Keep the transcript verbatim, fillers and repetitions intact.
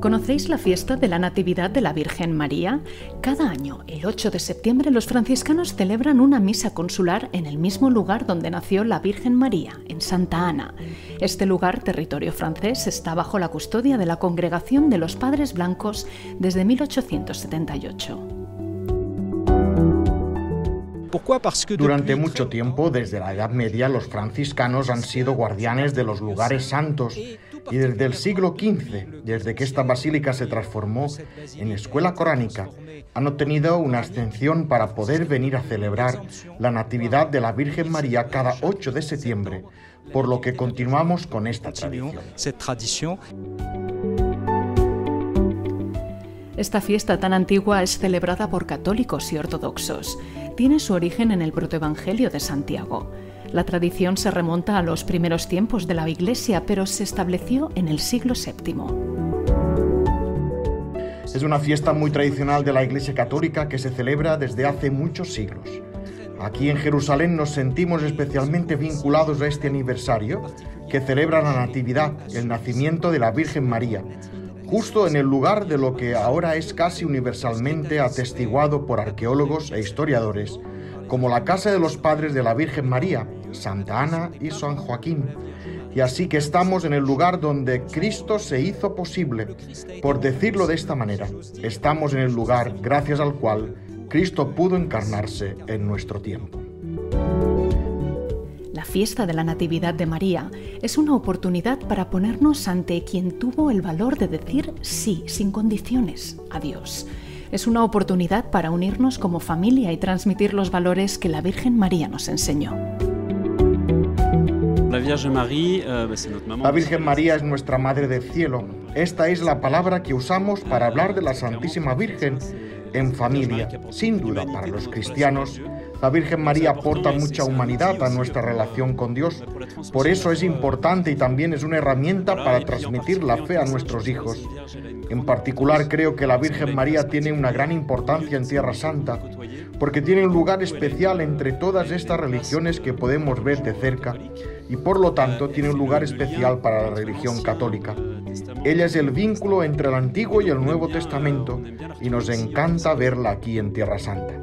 ¿Conocéis la fiesta de la Natividad de la Virgen María? Cada año, el ocho de septiembre, los franciscanos celebran una misa consular en el mismo lugar donde nació la Virgen María, en Santa Ana. Este lugar, territorio francés, está bajo la custodia de la Congregación de los Padres Blancos desde mil ochocientos setenta y ocho. Durante mucho tiempo, desde la Edad Media, los franciscanos han sido guardianes de los lugares santos y desde el siglo quince, desde que esta basílica se transformó en escuela coránica, han obtenido una ascensión para poder venir a celebrar la Natividad de la Virgen María cada ocho de septiembre, por lo que continuamos con esta tradición. Esta fiesta tan antigua es celebrada por católicos y ortodoxos. Tiene su origen en el protoevangelio de Santiago. La tradición se remonta a los primeros tiempos de la Iglesia, pero se estableció en el siglo séptimo. Es una fiesta muy tradicional de la Iglesia católica que se celebra desde hace muchos siglos. Aquí en Jerusalén nos sentimos especialmente vinculados a este aniversario que celebra la Natividad, el nacimiento de la Virgen María, justo en el lugar de lo que ahora es casi universalmente atestiguado por arqueólogos e historiadores, como la casa de los padres de la Virgen María, Santa Ana y San Joaquín. Y así que estamos en el lugar donde Cristo se hizo posible, por decirlo de esta manera. Estamos en el lugar gracias al cual Cristo pudo encarnarse en nuestro tiempo. La fiesta de la Natividad de María es una oportunidad para ponernos ante quien tuvo el valor de decir sí, sin condiciones, a Dios. Es una oportunidad para unirnos como familia y transmitir los valores que la Virgen María nos enseñó. La Virgen María es nuestra Madre del Cielo. Esta es la palabra que usamos para hablar de la Santísima Virgen en familia. Sin duda, para los cristianos, la Virgen María aporta mucha humanidad a nuestra relación con Dios. Por eso es importante y también es una herramienta para transmitir la fe a nuestros hijos. En particular, creo que la Virgen María tiene una gran importancia en Tierra Santa, porque tiene un lugar especial entre todas estas religiones que podemos ver de cerca y, por lo tanto, tiene un lugar especial para la religión católica. Ella es el vínculo entre el Antiguo y el Nuevo Testamento y nos encanta verla aquí en Tierra Santa.